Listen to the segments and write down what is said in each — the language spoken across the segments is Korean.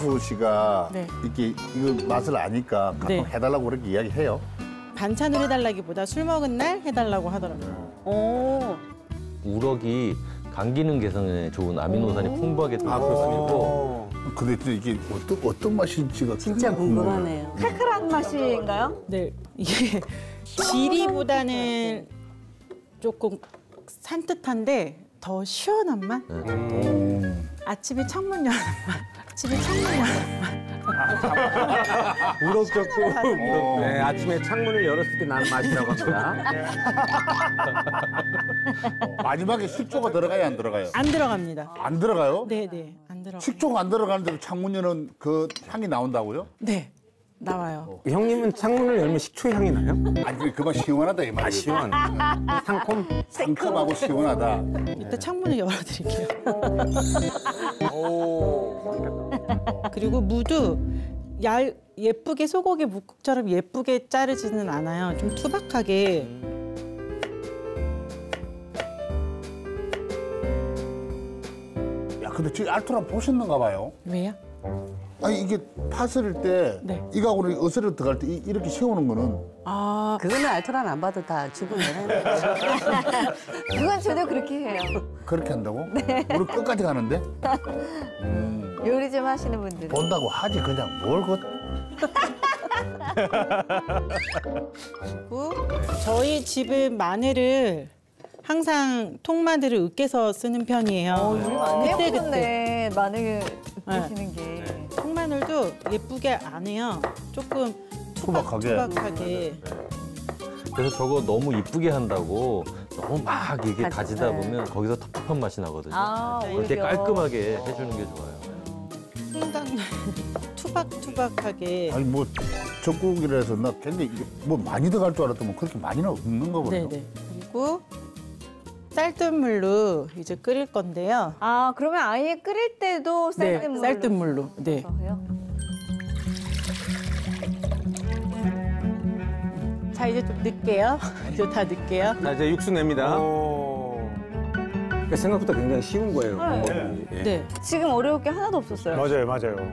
이천수 씨가 네. 이렇게 이거 맛을 아니까 가끔 네. 해달라고 그렇게 이야기해요? 반찬으로 해달라기보다 술 먹은 날 해달라고 하더라고요. 오. 우럭이 간 기능 개선에 좋은 아미노산이 풍부하게 들어있고. 근데 또 이게 어떤 맛일지가 진짜 궁금하네요. 칼칼한 맛인가요? 네, 이게 지리보다는 조금 산뜻한데 더 시원한 맛. 아침에 창문 여는 맛. 아침에 창문 여는 맛. 우럭젓고 네, 아침에 창문을 열었을 때 나는 맛이라고 합니다. 마지막에 식초가 들어가요, 안 들어가요? 안 들어갑니다. 안 들어가요? 네네, 안 들어가요. 식초가 안 들어가는데도 창문 여는 그 향이 나온다고요? 네, 나와요. 형님은 창문을 열면 식초 향이 나요? 아니, 그만 시원하다 이 말이에요. 시원. 상콤? 상콤하고 시원하다. 일단 창문을 열어드릴게요. 오. 그리고 무도 예쁘게 소고기 묵국처럼 예쁘게 자르지는 않아요. 좀 투박하게. 야, 근데 저기 알토란 보셨는가 봐요. 왜요? 아니, 이게 파스릴 때 네. 이거하고는 어스로 들어갈 때 이렇게 세우는 거는 아, 그거는 알토란 안 봐도 다 죽으면 해요. 그건 저도 그렇게 해요. 그렇게 한다고? 네. 우리 끝까지 가는데? 요리 좀 하시는 분들 본다고 하지 그냥 뭘 것. 그리고 저희 집은 마늘을 항상 통마늘을 으깨서 쓰는 편이에요. 우리 많이 해보셨네, 마늘 드시는 게. 네. 통마늘도 예쁘게 안 해요. 조금 투박하게. 그래서 저거 너무 이쁘게 한다고 너무 막 이게 가지다 보면 거기서 텁텁한 맛이 나거든요. 그럴 때 깔끔하게 해주는 게 좋아요. 생각나는 투박투박하게. 아니 뭐 젖국이라 해서 나 굉장히 뭐 많이 들어갈 줄 알았더니 그렇게 많이는 없는 거거든요. 네네. 그리고 쌀뜨물로 이제 끓일 건데요. 아, 그러면 아예 끓일 때도 쌀뜨물로? 네, 쌀뜨물로. 네. 자, 이제 좀 넣을게요. 이제 다 넣을게요. 자, 이제 육수 냅니다. 생각보다 굉장히 쉬운 거예요. 네. 예. 네. 지금 어려울 게 하나도 없었어요. 맞아요, 맞아요.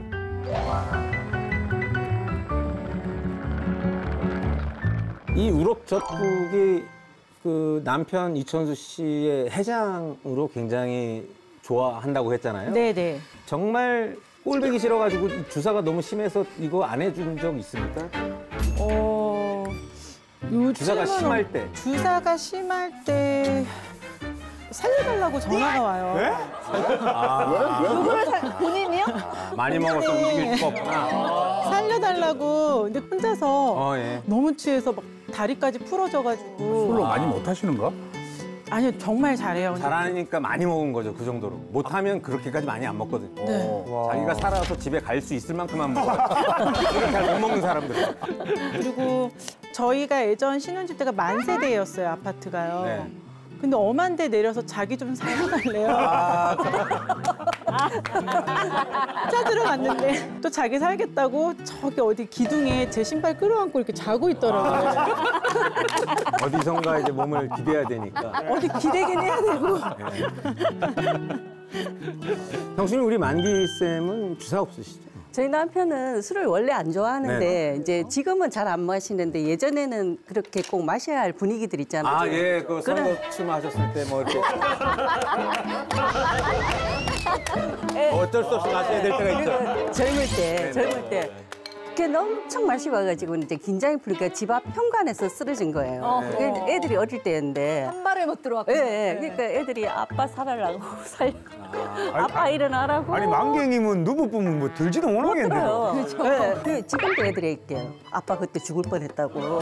이 우럭젓국이 그 남편 이천수 씨의 해장으로 굉장히 좋아한다고 했잖아요. 네네. 정말 꼴보기 싫어가지고 주사가 너무 심해서 이거 안 해준 적 있습니까? 주사가 심할 때. 주사가 심할 때. 살려달라고 전화가 와요. 네? 왜? 누구를 본인이요? 많이 먹어서 움직일 수가 없구나. 살려달라고. 근데 혼자서 예. 너무 취해서 막 다리까지 풀어져가지고. 술로 많이 못 하시는가? 아니요, 정말 잘해요. 잘하니까 많이 먹은 거죠, 그 정도로. 못하면 그렇게까지 많이 안 먹거든요. 네. 자기가 살아서 집에 갈 수 있을 만큼만 먹어요. 그렇게 잘 못 먹는 사람들. 그리고 저희가 예전 신혼집 때가 만세대였어요, 아파트가요. 네. 근데 엄한데 내려서 자기 좀 살려달래요. 찾으러 갔는데 또 자기 살겠다고 저기 어디 기둥에 제 신발 끌어안고 이렇게 자고 있더라고요. 어디선가 이제 몸을 기대야 되니까. 어디 기대긴 해야 되고. 형수님, 우리 만기쌤은 주사 없으시죠? 저희 남편은 술을 원래 안 좋아하는데 네. 이제 지금은 잘 안 마시는데 예전에는 그렇게 꼭 마셔야 할 분위기들 있잖아요. 아, 예. 그 선거춤 하셨을 때 뭐 이렇게. 네. 어쩔 수 없이 마셔야 될 때가 있죠. 젊을 때, 네, 젊을 때. 이렇게 엄청 마시고 와가지고 이제 긴장이 풀리니까 집 앞 현관에서 쓰러진 거예요. 애들이 어릴 때였는데 한 발을 못 들어왔거든요. 네, 그러니까 애들이 아빠 살아라고 살려고 아빠 일어나라고. 아니 만갱이면 누구뿐은 뭐 들지도 못하겠는데. 그렇죠. 네, 그 지금도 애들이 있게요. 아빠 그때 죽을 뻔했다고.